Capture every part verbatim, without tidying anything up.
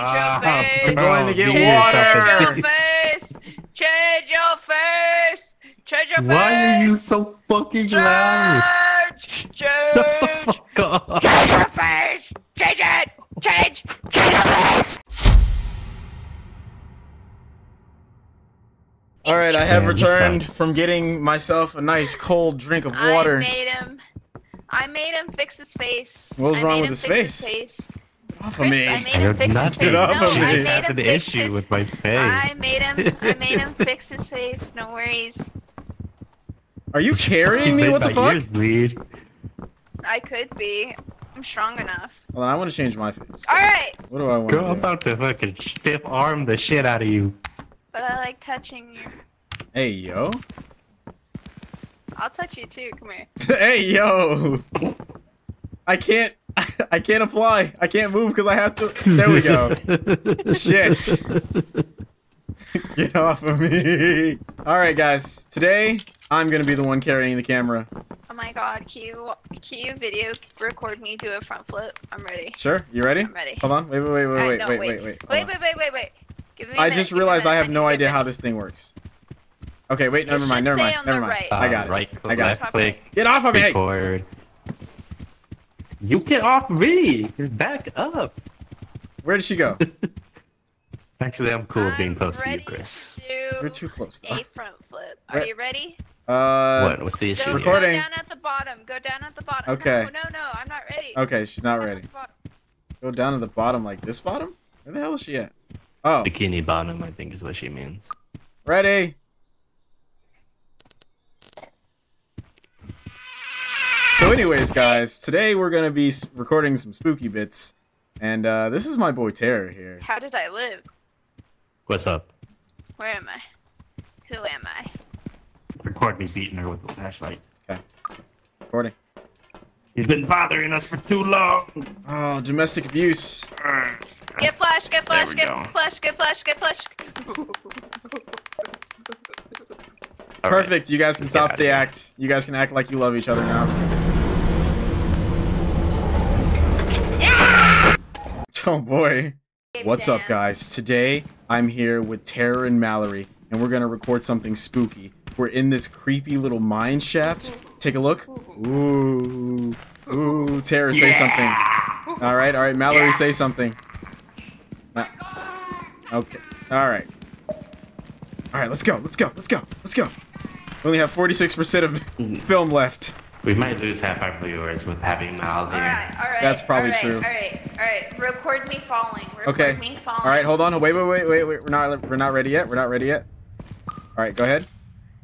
Change your face. I'm going to get water. Change your face. Change your face. Change your face. Why are you so fucking loud? Change. Shut the fuck up. Change your face. Change it. Change. Change your face. Alright, I have returned from getting myself a nice cold drink of water. I made him. I made him fix his face. What was wrong with his face? Get off of me. I made him fix his face. That's an issue with my face. I made him I made him fix his face, no worries. Are you carrying me? What the fuck? I could be. I'm strong enough. Well, I want to change my face. Alright. What do I want to do? Go about to fucking stiff arm the shit out of you. But I like touching you. Hey, yo. I'll touch you too, come here. Hey, yo. I can't, I can't apply. I can't move because I have to. There we go. Shit. Get off of me. All right, guys. Today, I'm going to be the one carrying the camera. Oh my god, cue, cue video, record me, do a front flip. I'm ready. Sure, you ready? I'm ready. Hold on, wait, wait, wait, wait, wait, no, wait, wait, wait, wait. Wait, wait, wait, wait, wait. I minute, just realized I have no idea minute. how this thing works. Okay, wait, never mind, never mind, never mind. Right. I got it. Right, I got it. Click, get off of me! Forward. You get off me! You're back up. Where did she go? Actually, I'm cool I'm being close to you, Chris. To You're too close. Though. A front flip. Are you ready? Uh, what? What's the issue? Recording. Go down at the bottom. Go down at the bottom. Okay. No, no, no, I'm not ready. Okay, she's not go ready. Down go down at the bottom, like this bottom? Where the hell is she at? Oh. Bikini bottom, I think, is what she means. Ready. So anyways, guys, today we're going to be recording some spooky bits. And uh, this is my boy Terror here. How did I live? What's up? Where am I? Who am I? Record me beating her with a flashlight. Okay. Recording. You've been bothering us for too long. Oh, domestic abuse. Urgh. Get flash, get flash, get go. flash, get flash, get flash. Perfect, right. You guys can Let's stop the act. You guys can act like you love each other now. Yeah! Oh boy. What's up, guys? Today, I'm here with Terror and Mallory, and we're gonna record something spooky. We're in this creepy little mine shaft. Take a look. Ooh. Ooh, Terror, say yeah! something. Alright, alright, Mallory, yeah. say something. Uh, okay. All right. All right. Let's go. Let's go. Let's go. Let's go. We only have forty-six percent of film left. We might lose half our viewers with having Mal here. All right. All right. That's probably all right, true. All right. All right. Record me falling. Record okay. me falling. All right. Hold on. Wait. Wait. Wait. Wait. Wait. We're not. We're not ready yet. We're not ready yet. All right. Go ahead.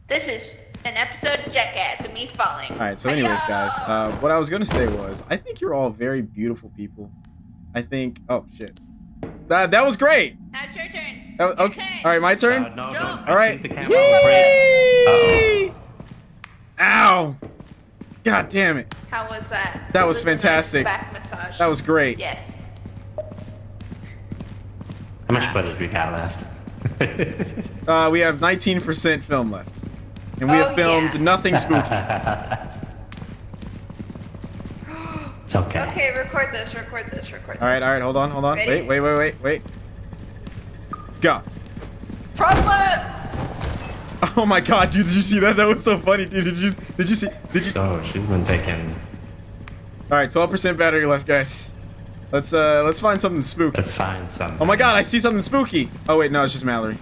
This is an episode of Jackass and me falling. All right. So, anyways, guys, uh, what I was gonna say was, I think you're all very beautiful people. I think. Oh shit. That, that was great. Now it's your turn. That, okay. Your turn. All right, my turn. Uh, no, no, all right. The camera Yee! Uh-oh. Ow! God damn it. How was that? That was, was fantastic. Back massage. That was great. Yes. How much butter do we got left? uh, we have nineteen percent film left, and we oh, have filmed yeah. nothing spooky. It's okay. Okay, record this, record this, record this. Alright, alright, hold on, hold on. Ready? Wait, wait, wait, wait, wait. Go. Front flip! Oh my god, dude, did you see that? That was so funny, dude. Did you did you see did you Oh, she's been taken. Alright, twelve percent battery left, guys. Let's uh let's find something spooky. Let's find something. Oh my god, I see something spooky! Oh wait, no, it's just Mallory.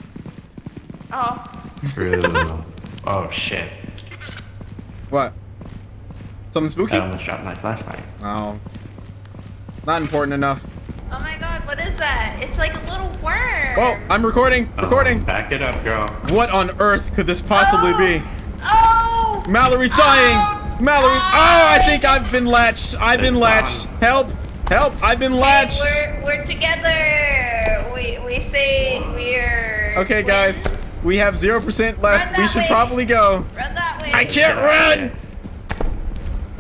Oh. True. Oh shit. What? Something spooky? I almost dropped my flashlight. Oh. Not important enough. Oh my god, what is that? It's like a little worm. Whoa, I'm recording. Oh, recording. Back it up, girl. What on earth could this possibly oh. be? Oh! Mallory's oh. dying! Mallory's. Oh, I think I've been latched. I've been latched. Help! Help! I've been latched! Hey, we're, we're together! We we say we're. Okay, wins. guys. We have zero percent left. We should way. probably go. Run that way. I can't yeah. run!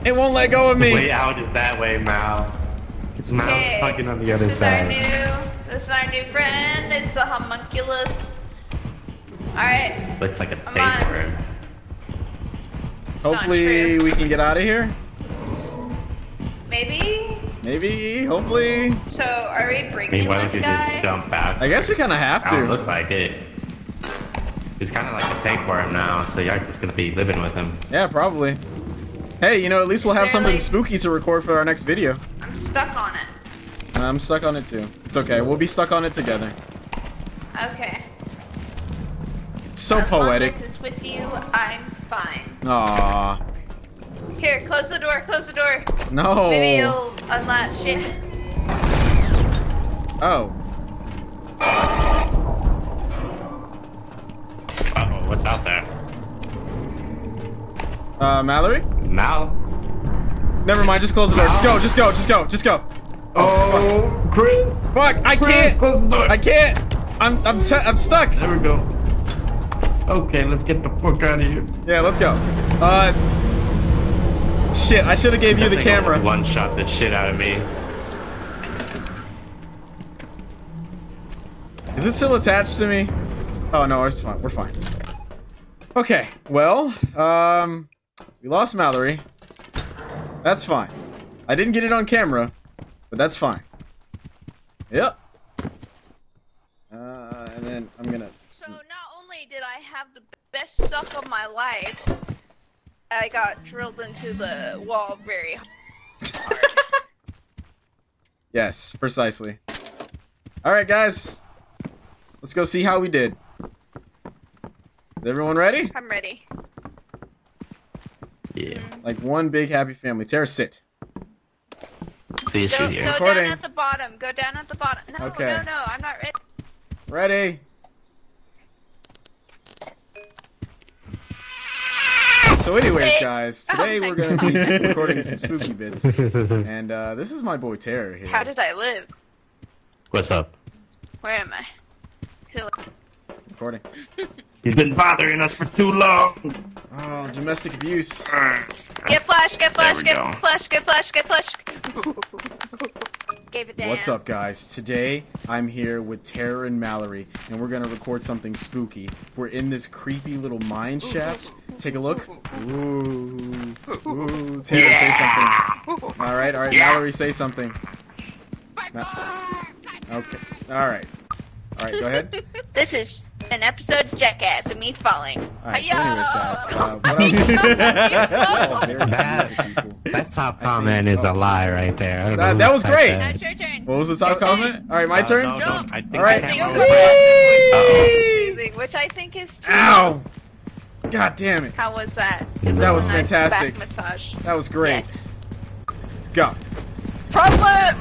It won't let go of me. The way out is that way, Mal. It's Mal's okay. fucking on the other this side. Is our new, this is our new friend. It's the homunculus. All right. Looks like a fake word. Hopefully we can get out of here. Maybe. Maybe, hopefully. So, are we breaking I mean, this guy? Just jump back? I guess we kind of have to. It looks like it. It's kind of like a tank for him now, so you're just going to be living with him. Yeah, probably. Hey, you know, at least we'll have Barely. something spooky to record for our next video. I'm stuck on it. I'm stuck on it too. It's okay. We'll be stuck on it together. Okay. It's so as poetic. Long as it's with you, I'm fine. Aww. Here, close the door. Close the door. No. Maybe it'll unlatch it. Oh. Uh-oh, what's out there? Uh, Mallory? Mal. Never mind. Just close the door. Mal. Just go. Just go. Just go. Just go. Oh, fuck. Chris! Fuck! I Chris, can't! Close the door. I can't! I'm I'm I'm stuck. There we go. Okay, let's get the fuck out of here. Yeah, let's go. Uh, shit! I should have gave that you the camera. One shot the shit out of me. Is it still attached to me? Oh no, it's fine. We're fine. Okay. Well, um, we lost Mallory. That's fine. I didn't get it on camera. But that's fine. Yep. Uh, and then I'm gonna... So not only did I have the best stuff of my life, I got drilled into the wall very hard. Yes, precisely. Alright guys, let's go see how we did. Is everyone ready? I'm ready. Yeah. Like one big happy family. Tara, sit. Go, go down at the bottom. Go down at the bottom. No, okay. no, no. I'm not ready. Ready. So anyways, guys, today oh we're going to be recording some spooky bits. And uh, this is my boy Terror here. How did I live? What's up? Where am I? Who? Recording. You've been bothering us for too long. Oh, domestic abuse. Get flash, get flash, get go. flash, get flash, get flash. Gave it down. What's up, guys? Today, I'm here with Terror and Mallory, and we're going to record something spooky. We're in this creepy little mine shaft. Take a look. Ooh. Ooh. Terror, yeah! say something. All right, all right. Yeah! Mallory, say something. Ma okay. All right. All right, go ahead. This is an episode of Jackass and me falling. All right, so anyways, guys. Uh, what else? that, that top comment think, is oh. a lie right there. I don't that, know that was great. That. Your turn. What was the top okay. comment? All right, my uh, turn? No, no, I think All right. The camera was uh -oh. Which I think is true. Ow! God damn it. How was that? It that was, was nice fantastic. Back massage. That was great. Yes. Go. Problem!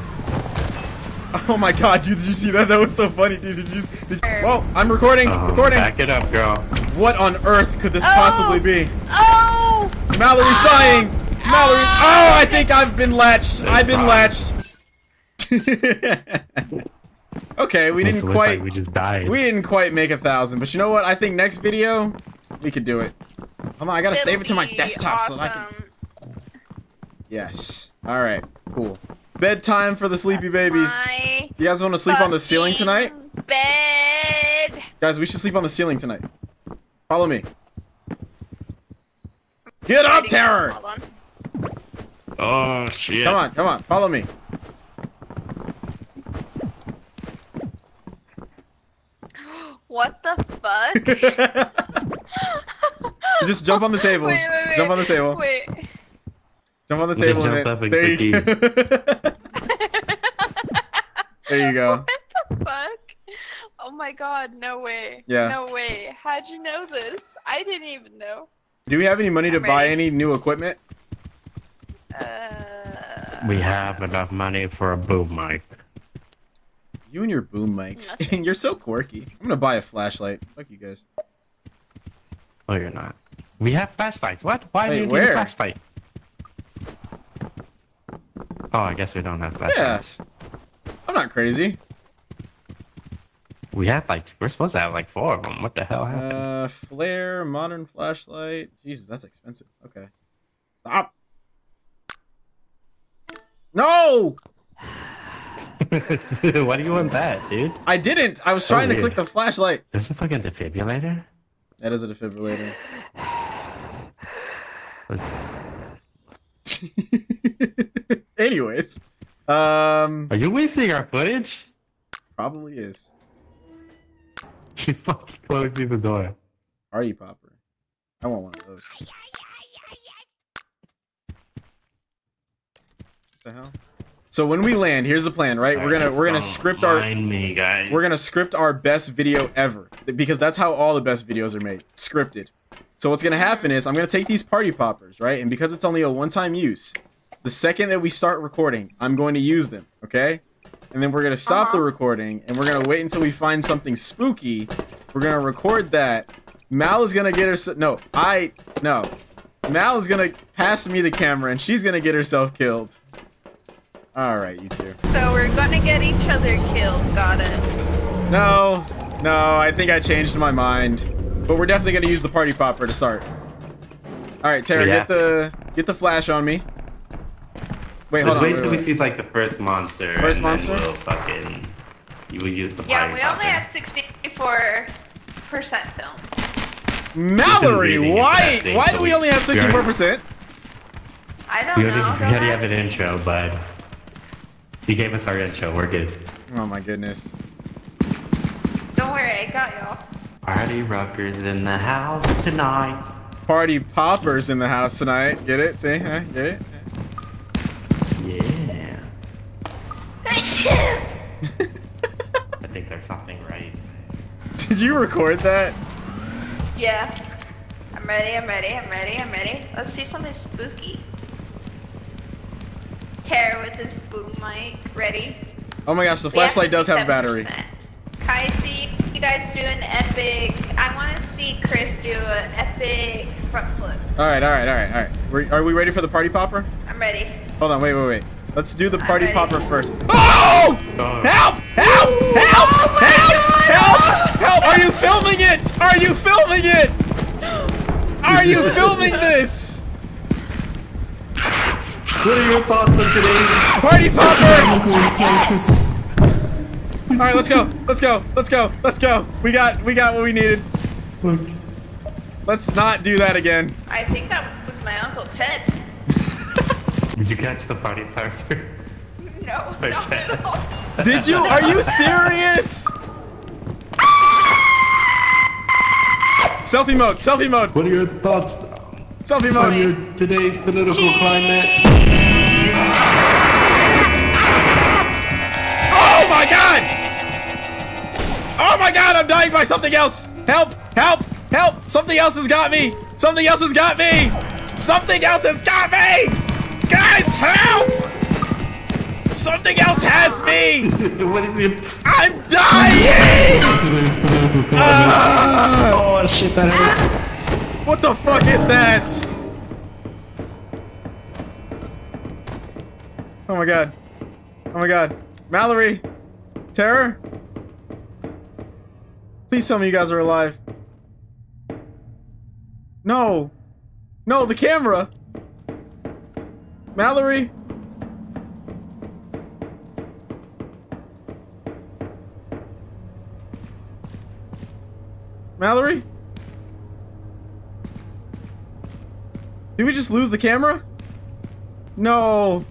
Oh my god, dude, did you see that? That was so funny, dude. Did you, did you... Whoa, I'm recording. Oh, recording. Back it up, girl. What on earth could this oh, possibly be? Oh! Mallory's oh, dying! Mallory's. Oh, I think I've been latched. That's I've been fine. latched. Okay, we didn't quite. Like we just died. We didn't quite make a thousand, but you know what? I think next video, we could do it. Come on, I gotta It'll save it to my desktop awesome. so I can. Yes. Alright, cool. Bedtime for the sleepy babies. My you guys want to sleep on the ceiling tonight? Bed. Guys, we should sleep on the ceiling tonight. Follow me. Get up, Terror! Hold on. Oh, shit. Come on, come on. Follow me. What the fuck? Just jump on the table. Wait, wait, wait. Jump on the table. Wait. Jump on the table. Just jump up and there you go. There you go. What the fuck? Oh my god, no way. Yeah. No way. How'd you know this? I didn't even know. Do we have any money to I'm buy ready. any new equipment? Uh, we have enough money for a boom mic. You and your boom mics. And you're so quirky. I'm gonna buy a flashlight. Fuck you guys. Oh, you're not. We have flashlights. What? Why Wait, do you where? need a flashlight? Oh, I guess we don't have flashlights. Yeah. I'm not crazy. We have like, we're supposed to have like four of them. What the hell happened? Uh, flare, modern flashlight. Jesus, that's expensive. Okay. Stop. No! Why do you want that, dude? I didn't. I was trying oh, to click the flashlight. There's a fucking defibrillator? That is a defibrillator. What's that? Anyways, Um, Are you wasting our footage? Probably is. She fucking closing the door. Party popper. I want one of those. What the hell? So when we land, here's the plan, right? We're gonna we're gonna script our me, guys. We're gonna script our best video ever, because that's how all the best videos are made, scripted. So what's gonna happen is I'm gonna take these party poppers, right? And because it's only a one-time use, the second that we start recording, I'm going to use them, okay? And then we're gonna stop uh-huh. the recording, and we're gonna wait until we find something spooky. We're gonna record that. Mal is gonna get her no, I no. Mal is gonna pass me the camera, and she's gonna get herself killed. All right, you two. So we're gonna get each other killed. Got it. No, no, I think I changed my mind. But we're definitely gonna use the party popper to start. All right, Tara, yeah. get the get the flash on me. Wait, hold Just on. Wait till we see like the first monster. First and monster. Then we'll fucking. You will use the. Yeah, party we popper. Only have sixty-four percent film. Mallory, why? Why do we only have sixty-four percent? I don't we already, know. We already have an intro, but. You gave us our intro, we're good. Oh my goodness. Don't worry, I got y'all. Party rockers in the house tonight. Party poppers in the house tonight. Get it? See? Huh? Get it? Yeah. Thank you! I think there's something right. Did you record that? Yeah. I'm ready, I'm ready, I'm ready, I'm ready. Let's see something spooky. Tara with his boom mic, ready? Oh my gosh, the flashlight does have a battery. Kai, see you guys do an epic. I want to see Chris do an epic front flip. All right, all right, all right, all right. We're, are we ready for the party popper? I'm ready. Hold on, wait, wait, wait. Let's do the party popper first. Oh! Help! Help! Help! Oh help! Help! Help! Are you filming it? Are you filming it? Are you filming this? What are your thoughts on today? Party popper! All right, let's go. Let's go. Let's go. Let's go. We got we got what we needed. Look. Let's not do that again. I think that was my Uncle Ted. Did you catch the party popper? No, or not Ted? At all. Did you? Are you serious? Selfie mode. Selfie mode. What are your thoughts? Selfie mode. On your today's political Jeez. Climate. Oh my god! Oh my god, I'm dying by something else! Help! Help! Help! Something else has got me! Something else has got me! Something else has got me! Guys, help! Something else has me! What is it? I'm dying! uh, oh shit, that hurt. What the fuck is that? Oh my god. Oh my god. Mallory! Terror? Please tell me you guys are alive. No! No, the camera! Mallory? Mallory? Did we just lose the camera? No!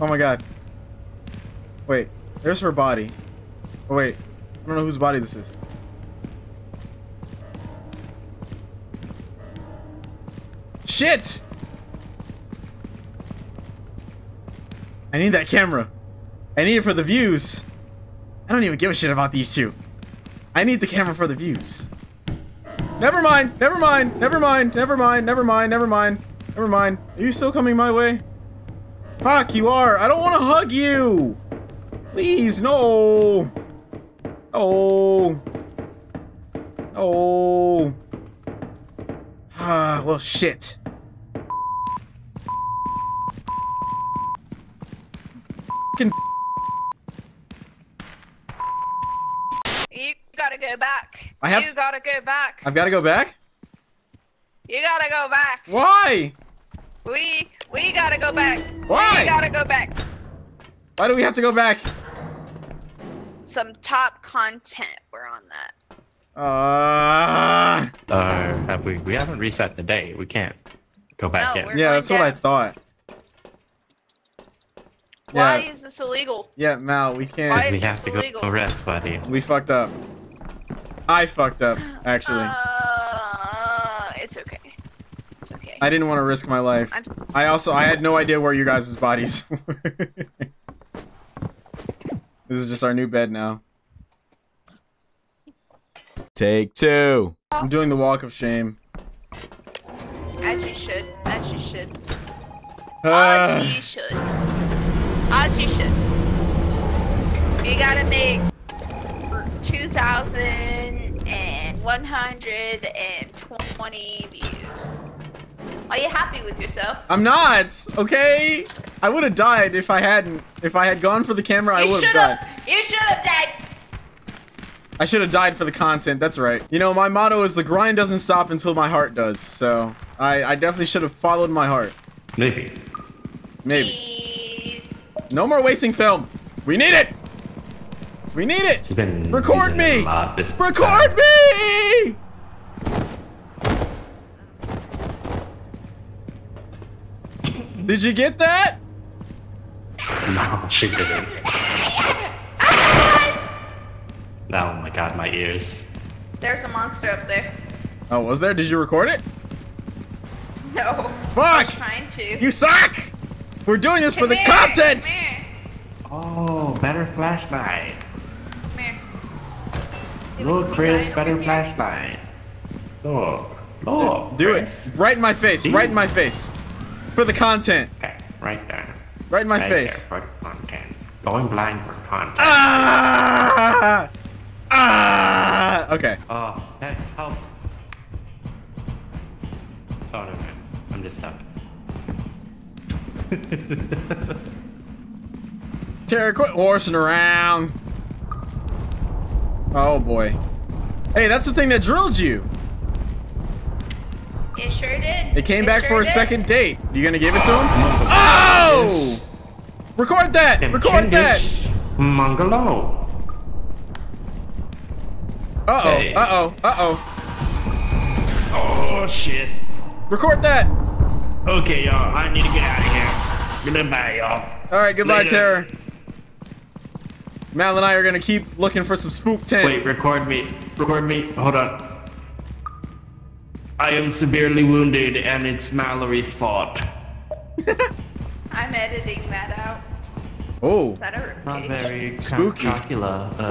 Oh my god. Wait, there's her body. Oh wait, I don't know whose body this is. Shit! I need that camera. I need it for the views. I don't even give a shit about these two. I need the camera for the views. Never mind, never mind, never mind, never mind, never mind, never mind, never mind. Are you still coming my way? Fuck, you are. I don't want to hug you. Please, no. Oh. Oh. Ah, well, shit. You gotta go back. I have. You gotta go back. I've gotta go back? You gotta go back. Why? We, we gotta go back. Why? We gotta go back. Why do we have to go back? Some top content. We're on that. Uh, uh have we, we haven't reset the date. We can't go back no, in. Yeah, that's dead. What I thought. Why yeah. is this illegal? Yeah, Mal, we can't. Why we have to illegal? go rest, buddy. We fucked up. I fucked up, actually. Uh, it's okay. It's okay. I didn't want to risk my life. I'm I also, I had no idea where you guys' bodies were. This is just our new bed now. Take two. I'm doing the walk of shame. As you should. As you should. Uh. As you should. As you should. You gotta make two thousand and one hundred and twenty views. Are you happy with yourself? I'm not. Okay. I would have died if I hadn't. If I had gone for the camera, I would have died. You should have died. I should have died for the content, that's right. You know, my motto is the grind doesn't stop until my heart does, so I, I definitely should have followed my heart. Maybe. Maybe. Jeez. No more wasting film. We need it! We need it! Been, Record me! Record me! Did you get that? No, she didn't. Oh my god, my ears. There's a monster up there. Oh, was there? Did you record it? No. Fuck! I was trying to. You suck! We're doing this come for here, the content! Come here. Oh, better flashlight. Come here. Give look, Chris, better Over flashlight. Here. Look. Look. Do, do it. Right in my face. See? Right in my face. For the content. Okay, right there. Right in my right face. There for the content. Going blind for content. Ah! Ah! Okay. Oh, hey, help. Oh, no, no. I'm just stuck. Tara, quit horsing around. Oh, boy. Hey, that's the thing that drilled you. It sure did. It came it back sure for a did. second date. You gonna give it to him? Oh! Record that! Record that! Mongolo. Uh oh, hey. uh oh, uh oh. Oh shit. Record that! Okay, y'all, I need to get out of here. Goodbye, y'all. Alright, goodbye, Later. Terror. Mal and I are gonna keep looking for some spook tent. Wait, record me. Record me. Hold on. I am severely wounded and it's Mallory's fault. I'm editing that out. Oh, not very spooky.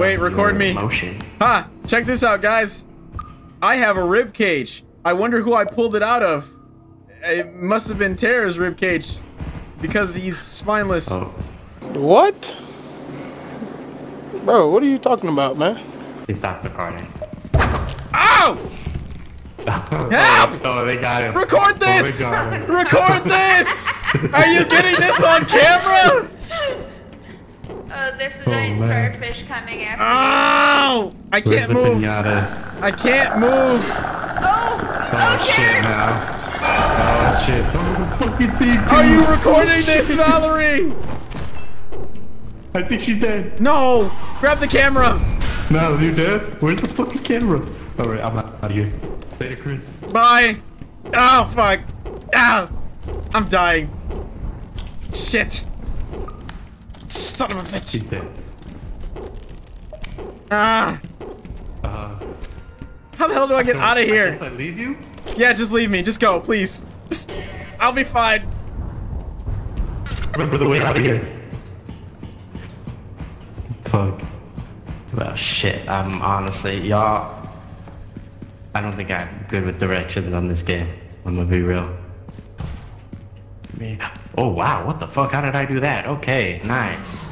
Wait, record me. Emotion. Ha! Check this out, guys. I have a rib cage. I wonder who I pulled it out of. It must have been Tara's rib cage, because he's spineless. Oh. What? Bro, what are you talking about, man? They stopped recording. Ow! Help! Oh, they got him. Record this! Oh, got him. Record this! Are you getting this on camera? Uh, there's a giant oh, starfish coming after oh! me. I can't move. Pinata? I can't move. Oh, oh, oh shit now. Oh shit. Oh, fucking thing, Are you recording oh, this, shit. Mallory? I think she's dead. No, grab the camera. No, you're dead. Where's the fucking camera? All right, I'm out of here. Later, Chris. Bye. Oh fuck. Ow. I'm dying. Shit. Son of a bitch! He's dead. Ah! Uh, How the hell do I get out of here? I guess I leave you? Yeah, just leave me. Just go, please. Just, I'll be fine. Remember the way out of here. Fuck. Well, shit. I'm um, honestly, y'all. I don't think I'm good with directions on this game. I'm gonna be real. Me. Oh wow, what the fuck? How did I do that? Okay, nice.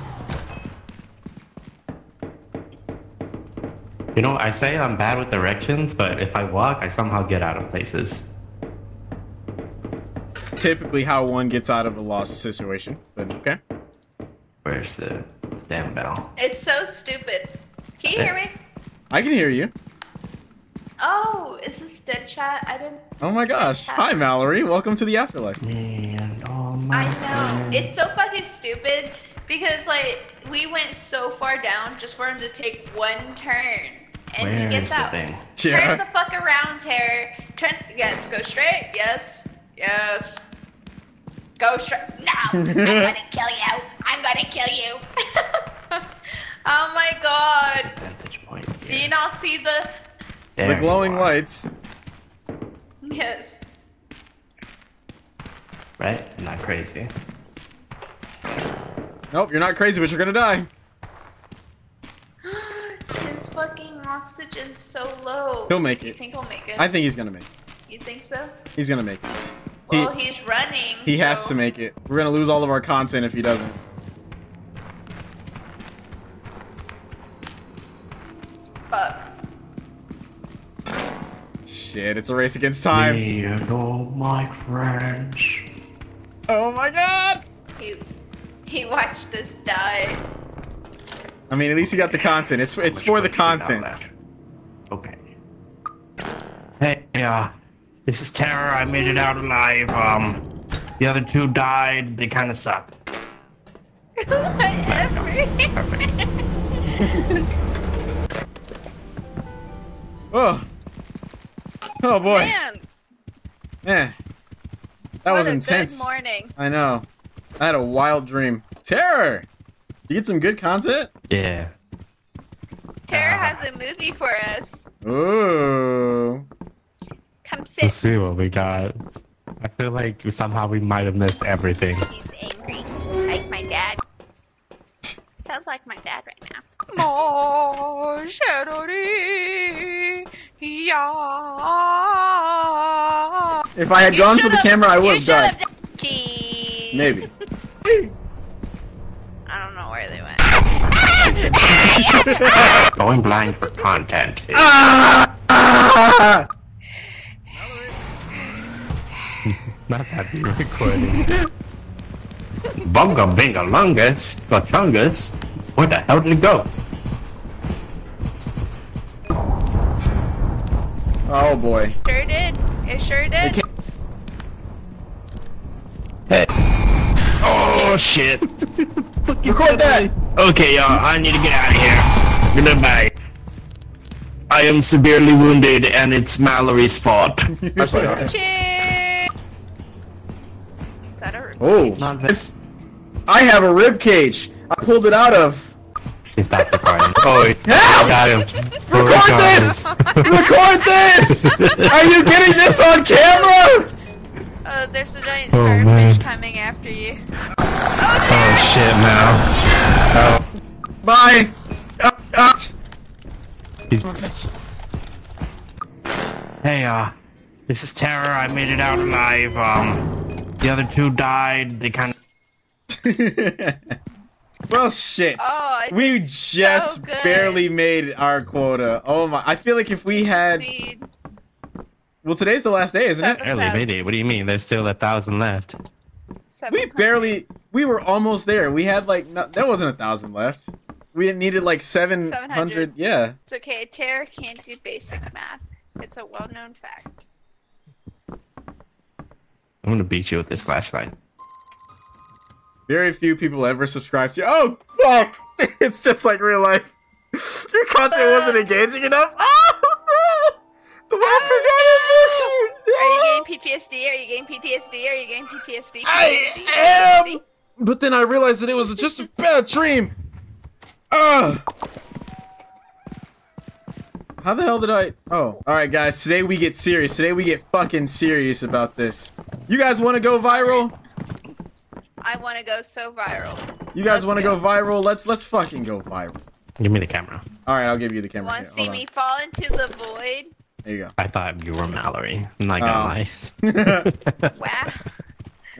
You know, I say I'm bad with directions, but if I walk, I somehow get out of places. Typically how one gets out of a lost situation, but okay. Where's the, the damn bell? It's so stupid. Can you hear me? I can hear you. Oh, is this Deadshot? I didn't... Oh my gosh. Deadshot. Hi, Mallory. Welcome to the afterlife. Man, oh my I know. God. It's so fucking stupid because, like, we went so far down just for him to take one turn. And Where he gets out. Where is the thing? Yeah. Turn the fuck around, Terror. Turn... Yes, go straight. Yes. Yes. Go straight. No, I'm gonna kill you. I'm gonna kill you. Oh my god. Point, yeah. Do you not see the there the glowing lights? Yes. Right? I'm not crazy. Nope, you're not crazy, but you're gonna die. His fucking oxygen's so low. He'll make it. You think he'll make it? I think he's gonna make it. You think so? He's gonna make it. Well, he, he's running. He so. has to make it. We're gonna lose all of our content if he doesn't. Fuck. Shit, it's a race against time. Me and all my friends. Oh my god! He, he watched us die. I mean, at least he got the content. It's it's for the content. Okay. Hey, yeah. Uh, This is Terror. I made it out alive. Um, the other two died. They kind of suck. Oh. Oh boy. Man. Man. That what was a intense. Good morning. I know. I had a wild dream. Terror. You get some good content? Yeah. Terror uh. has a movie for us. Ooh. Let's see what we got. I feel like somehow we might have missed everything. He's angry, like my dad. Sounds like my dad right now. If I had you gone for the camera, I would have died. Maybe. I don't know where they went. Going blind for content. Not that we're recording. Bunga binga lungus, gachungus. Where the hell did it go? Oh boy. Sure did. It sure did. It hey. Oh shit. Record that. Okay, y'all. I need to get out of here. Goodbye. I am severely wounded, and it's Mallory's fault. Oh, I have a rib cage. I pulled it out of. She stopped recording. Oh, help! Got him. Record this! Record this! Are you getting this on camera? Uh, there's a giant oh, starfish man. coming after you. Oh, oh shit! Now. Oh. Bye. Uh, uh. Hey, uh, this is Terror. I made it out alive. Um. The other two died, they kind of... Well, shit. Oh, we just so barely made our quota. Oh my, I feel like if we had... Well, today's the last day, isn't it? Barely made it, what do you mean? There's still a thousand left. We barely... We were almost there. We had like... No, there wasn't a thousand left. We needed like seven hundred, yeah. It's okay, Terror can't do basic math. It's a well-known fact. I'm gonna beat you with this flashlight. Very few people ever subscribe to you. Oh, fuck! It's just like real life. Your content wasn't engaging enough. Oh, no! The one oh, forgot no. It, bitch! Are you getting P T S D? Are you getting P T S D? Are you getting P T S D? P T S D? I am! But then I realized that it was just a bad dream! Ugh! How the hell did I... Oh, alright guys, today we get serious. Today we get fucking serious about this. You guys want to go viral? I want to go so viral. You guys want to go viral? Let's let's fucking go viral. Give me the camera. Alright, I'll give you the camera. Want to see me fall into the void? There you go. I thought you were Mallory. I'm not gonna lie. Wow.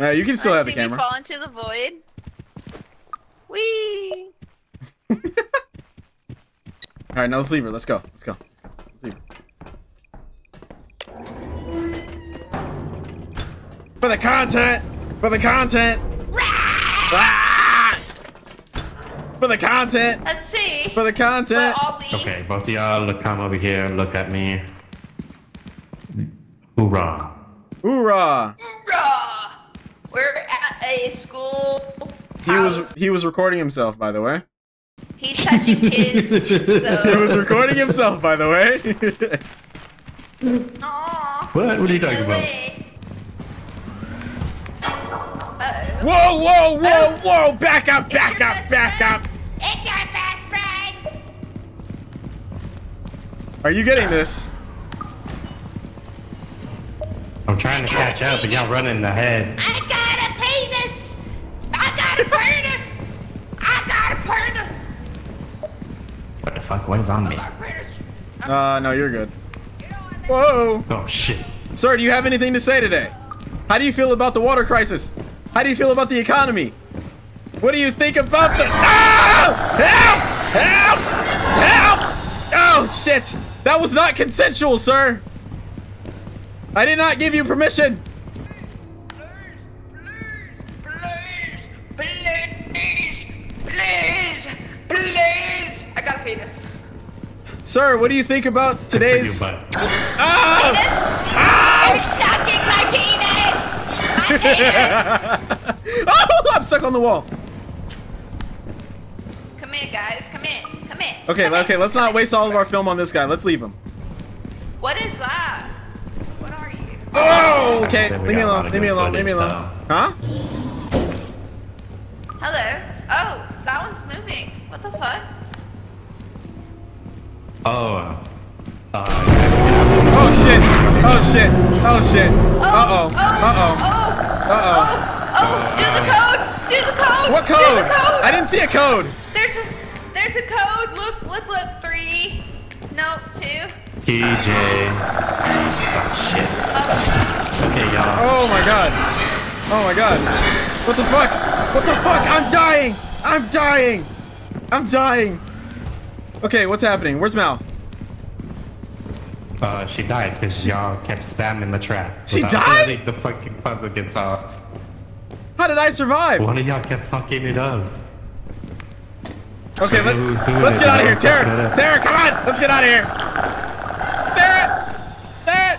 Uh, you can still have the camera. Want to see me fall into the void? Whee! Alright, now let's leave her. Let's go. Let's go. For the content! For the content! Ah! For the content! Let's see! For the content! Okay, both of y'all look, come over here and look at me. Hoorah! Hoorah! Hoorah! We're at a school house. He was he was recording himself, by the way. He's touching kids. So. He was recording himself, by the way. Aww, what? What are you talking about? Uh Whoa, whoa, whoa, whoa! Back up, back up, back up! It's your best friend! Are you getting this? I'm trying to catch up, but y'all running ahead. I got a penis! I got a penis! I got a penis! What the fuck? What is on me? Uh, no, you're good. Whoa! Oh, shit. Sir, do you have anything to say today? How do you feel about the water crisis? How do you feel about the economy? What do you think about the- Ah! Help! Help! Help! Oh, shit! That was not consensual, sir! I did not give you permission! Please, please, please, please, please, please! I gotta pay this. Sir, what do you think about today's- Ah! Ah! You're sucking my penis! Oh, I'm stuck on the wall. Come in, guys. Come in. Come in. Okay, come okay. In. Let's come not in. waste all of our film on this guy. Let's leave him. What is that? What are you? Oh, okay. Leave me alone. Leave me alone. Leave me alone. Huh? Hello. Oh, that one's moving. What the fuck? Oh. Uh, oh shit. Oh shit. Oh shit. Uh oh. Uh oh. Uh oh. Uh-oh. Oh, oh, do the code! Do the code! What code? code? I didn't see a code! There's a, there's a code! Look, look, look, three. Nope, two. T J. Oh, shit. Oh. Okay, y'all. Oh, my God. Oh, my God. What the fuck? What the fuck? I'm dying! I'm dying! I'm dying! Okay, what's happening? Where's Mal? Uh, she died because y'all kept spamming the trap. She died? The fucking puzzle gets off. How did I survive? One of y'all kept fucking it up. Okay, let, let's it. get out of here. Tara, Tara, come on. Let's get out of here. Tara, Tara.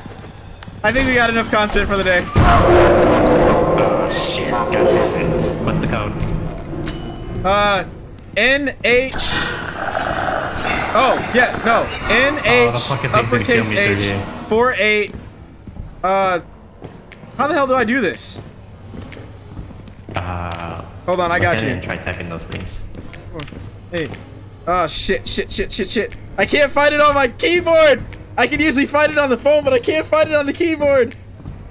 I think we got enough content for the day. Oh, shit. Got What's the code? Uh, N H... Oh, yeah, no. N H, oh, uppercase H, four eight. Uh, how the hell do I do this? Uh, Hold on, I got you. Try typing those things. Hey. Oh, shit, shit, shit, shit, shit. I can't find it on my keyboard. I can usually find it on the phone, but I can't find it on the keyboard.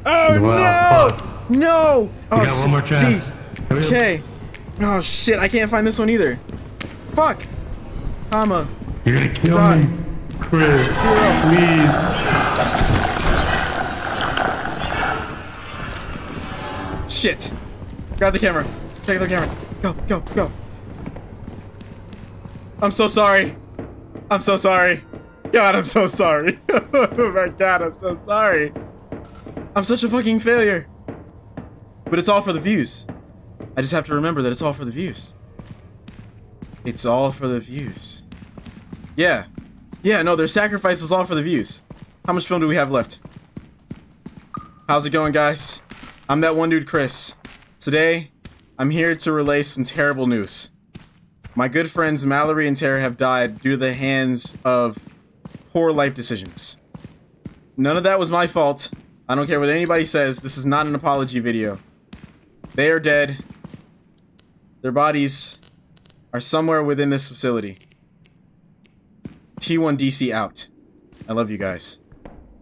Oh, well, no. No. Oh, we got one more chance. Okay. Oh, shit, I can't find this one either. Fuck. Comma. You're gonna kill God. me, Chris. Zero. Please. Shit. Grab the camera. Take the camera. Go, go, go. I'm so sorry. I'm so sorry. God, I'm so sorry. Oh my God, I'm so sorry. I'm such a fucking failure. But it's all for the views. I just have to remember that it's all for the views. It's all for the views. Yeah. Yeah, no, their sacrifice was all for the views. How much film do we have left? How's it going, guys? I'm that one dude, Chris. Today, I'm here to relay some terrible news. My good friends Mallory and Tara have died due to the hands of poor life decisions. None of that was my fault. I don't care what anybody says. This is not an apology video. They are dead. Their bodies are somewhere within this facility. T one D C out. I love you guys.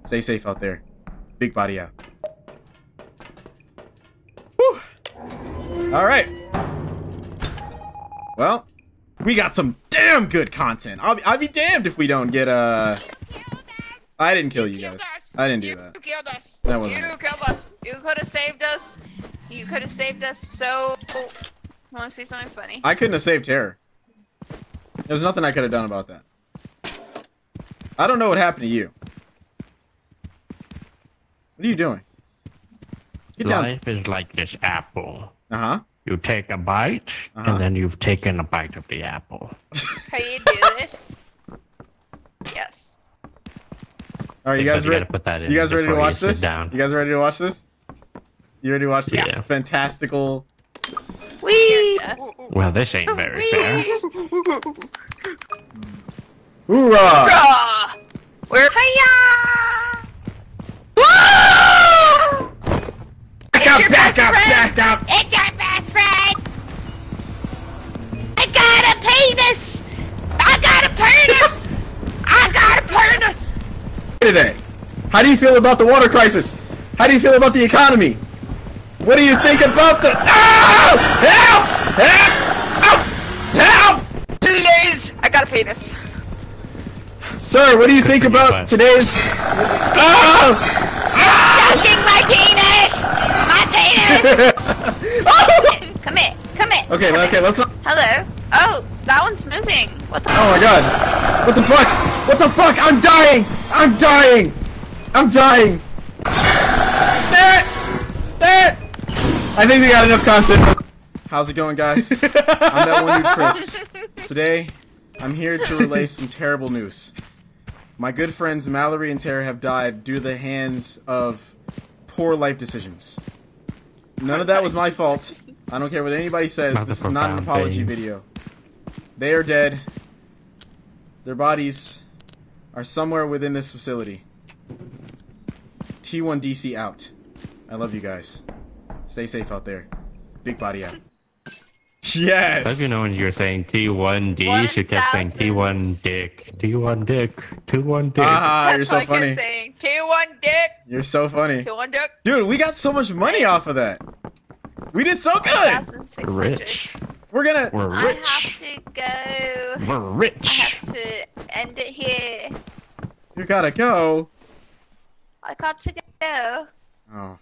Stay safe out there. Big body out. Whew. All right. Well, we got some damn good content. I'll be, I'll be damned if we don't get uh... I didn't kill you, you guys. Us. I didn't do you that. You killed us. That wasn't. You killed us. You could have saved us. You could have saved us so... Oh. I want to see something funny. I couldn't have saved Tara. There's nothing I could have done about that. I don't know what happened to you. What are you doing? Get down. Life is like this apple. Uh-huh. You take a bite, uh-huh. and then you've taken a bite of the apple. Can you do this? Yes. All right, you guys ready? Put that in. You guys ready to watch this? Down. You guys ready to watch this? You ready to watch this yeah. fantastical? Wee! Well, this ain't very Wee. fair. Hoorah! Hoorah! We're hiya! Woo! Back up! Back up! Back up! It's your best How do you feel about the water crisis? How do you feel about the economy? What do you think about the— Oh! Help! Help! Help! Help! Please! I got a penis. Sir, what do you think about today's— Oh! I'm sucking my penis! My penis! Oh! Come here. Come here. Okay, come okay, here. Let's not— Hello. Oh, that one's moving. What the— Oh my god. What the fuck? What the fuck? I'm dying! I'm dying! I'm dying! There! There! I think we got enough content. How's it going, guys? I'm That one Dude Chris. Today, I'm here to relay some terrible news. My good friends Mallory and Tara have died due to the hands of poor life decisions. None of that was my fault. I don't care what anybody says, this is not an apology video. They are dead. Their bodies are somewhere within this facility. T one D C out. I love you guys. Stay safe out there. Big body out. Yes! I don't even know when you were saying T one D, she kept saying T one dick. T one dick. T one dick. Ah, you're so funny. T one dick. You're so funny. T one dick. Dude, we got so much money off of that. We did so good! We're rich. We're gonna— We're rich. I have to go. We're rich. I have to end it here. You gotta go. I got to go. Oh.